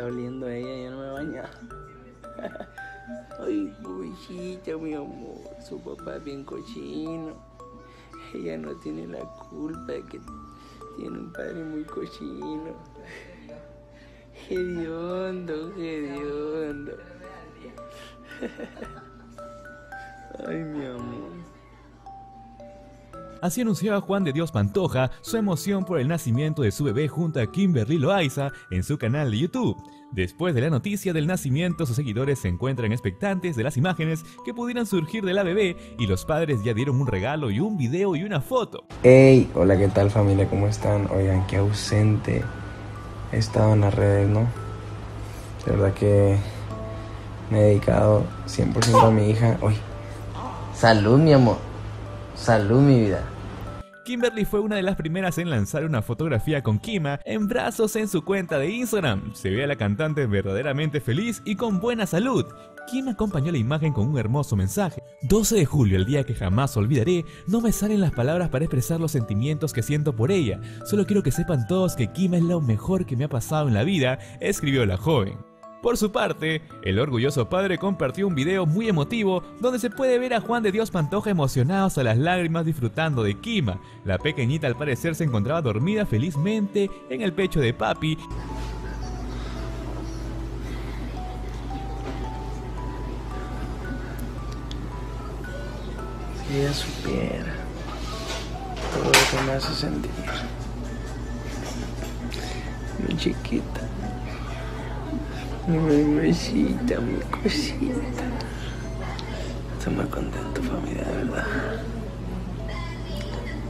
está oliendo ella, ya no me baña. Ay, pobrecita, mi amor, su papá es bien cochino. Ella no tiene la culpa de que tiene un padre muy cochino. Hediondo, hediondo. Ay, mi amor. Así anunciaba Juan de Dios Pantoja su emoción por el nacimiento de su bebé junto a Kimberly Loaiza en su canal de YouTube. Después de la noticia del nacimiento, sus seguidores se encuentran expectantes de las imágenes que pudieran surgir de la bebé, y los padres ya dieron un regalo y un video y una foto. Hey, hola, ¿qué tal, familia? ¿Cómo están? Oigan, qué ausente he estado en las redes, ¿no? De verdad que me he dedicado 100% a mi hija. Uy, salud, mi amor. Salud, mi vida. Kimberly fue una de las primeras en lanzar una fotografía con Kima en brazos en su cuenta de Instagram. Se ve a la cantante verdaderamente feliz y con buena salud. Kima acompañó la imagen con un hermoso mensaje. 12 de julio, el día que jamás olvidaré, no me salen las palabras para expresar los sentimientos que siento por ella. Solo quiero que sepan todos que Kima es lo mejor que me ha pasado en la vida, escribió la joven. Por su parte, el orgulloso padre compartió un video muy emotivo donde se puede ver a Juan de Dios Pantoja emocionado a las lágrimas disfrutando de Kima. La pequeñita al parecer se encontraba dormida felizmente en el pecho de papi. Si ella supiera todo lo que me hace sentir, mi chiquita. Mi mamacita, mi cosita. Estoy muy contento, familia, de verdad.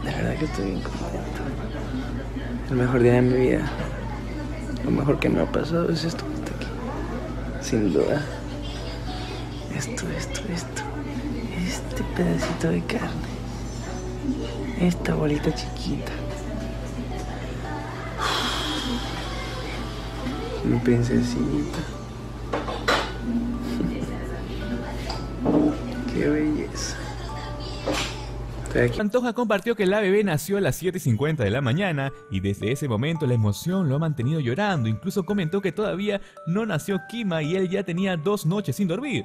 De verdad que estoy bien contento. El mejor día de mi vida. Lo mejor que me ha pasado es esto que está aquí. Sin duda. Esto. Este pedacito de carne. Esta bolita chiquita. Mi princesita. Qué belleza. Pantoja compartió que la bebé nació a las 7:50 de la mañana y desde ese momento la emoción lo ha mantenido llorando. Incluso comentó que todavía no nació Kima y él ya tenía 2 noches sin dormir.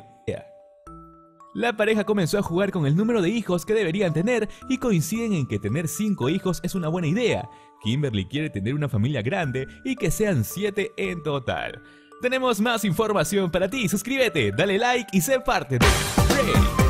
La pareja comenzó a jugar con el número de hijos que deberían tener y coinciden en que tener 5 hijos es una buena idea. Kimberly quiere tener una familia grande y que sean 7 en total. Tenemos más información para ti, suscríbete, dale like y sé parte de...